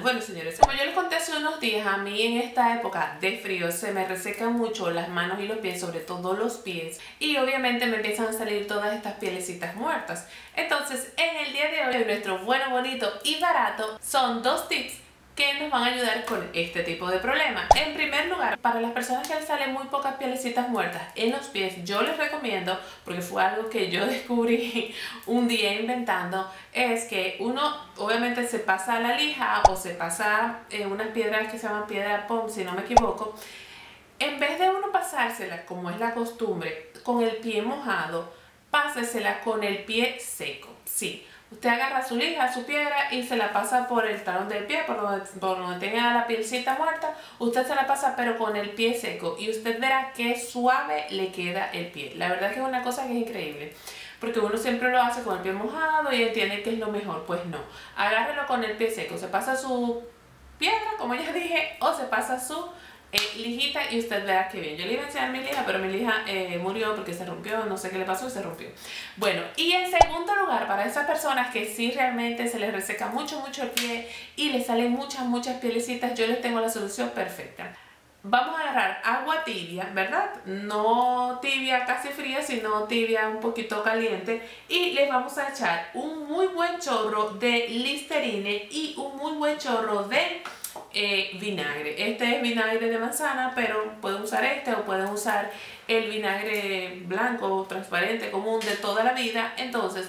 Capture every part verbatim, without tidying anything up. canal. Bueno, señores, como yo les conté hace unos días, a mí en esta época de frío se me resecan mucho las manos y los pies, sobre todo los pies, y obviamente me empiezan a salir todas estas pielecitas muertas. Entonces, en el día de hoy, nuestro bueno, bonito y barato son dos tips que nos van a ayudar con este tipo de problema. En primer lugar, para las personas que les salen muy pocas pielecitas muertas en los pies, yo les recomiendo, porque fue algo que yo descubrí un día inventando, es que uno obviamente se pasa la lija o se pasa eh, unas piedras que se llaman piedra pom, si no me equivoco. En vez de uno pasársela, como es la costumbre, con el pie mojado, pásesela con el pie seco. Sí. Usted agarra su lija, su piedra y se la pasa por el talón del pie, por donde, por donde tenga la pielcita muerta. Usted se la pasa pero con el pie seco y usted verá qué suave le queda el pie. La verdad que es una cosa que es increíble, porque uno siempre lo hace con el pie mojado y entiende que es lo mejor. Pues no, agárrelo con el pie seco, se pasa su piedra, como ya dije, o se pasa su Eh, lijita y usted verá que bien. Yo le iba a enseñar mi lija, pero mi lija eh, murió porque se rompió, no sé qué le pasó y se rompió. Bueno, y en segundo lugar, para esas personas que sí realmente se les reseca mucho, mucho el pie y les salen muchas, muchas pielecitas, yo les tengo la solución perfecta. Vamos a agarrar agua tibia, ¿verdad? No tibia casi fría, sino tibia un poquito caliente, y les vamos a echar un muy buen chorro de Listerine y un muy buen chorro de Eh, vinagre. Este es vinagre de manzana, pero pueden usar este o pueden usar el vinagre blanco, transparente, común de toda la vida. Entonces,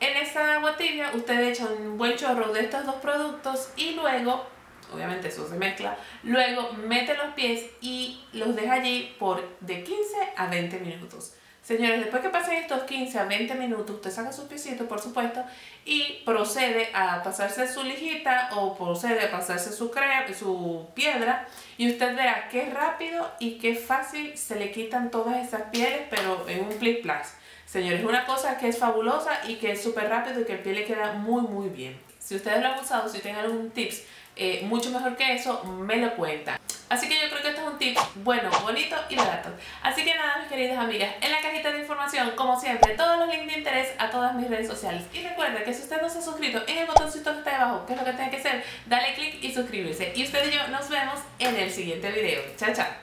en esta agua tibia usted echa un buen chorro de estos dos productos y luego, obviamente eso se mezcla, luego mete los pies y los deja allí por de quince a veinte minutos. Señores, después que pasen estos quince a veinte minutos, usted saca sus piecitos, por supuesto, y procede a pasarse su lijita o procede a pasarse su, su piedra, y usted verá qué rápido y qué fácil se le quitan todas esas pieles, pero en un plic plac. Señores, una cosa que es fabulosa y que es súper rápido y que el pie le queda muy, muy bien. Si ustedes lo han usado, si tienen algún tips eh, mucho mejor que eso, me lo cuentan. Así que yo creo que este es un tip bueno, bonito y barato. Así que nada, mis queridas amigas, en la cajita de información, como siempre, todos los links de interés a todas mis redes sociales. Y recuerda que si usted no se ha suscrito, en el botoncito que está debajo, que es lo que tiene que hacer, dale click y suscribirse. Y usted y yo nos vemos en el siguiente video. Chao, chao.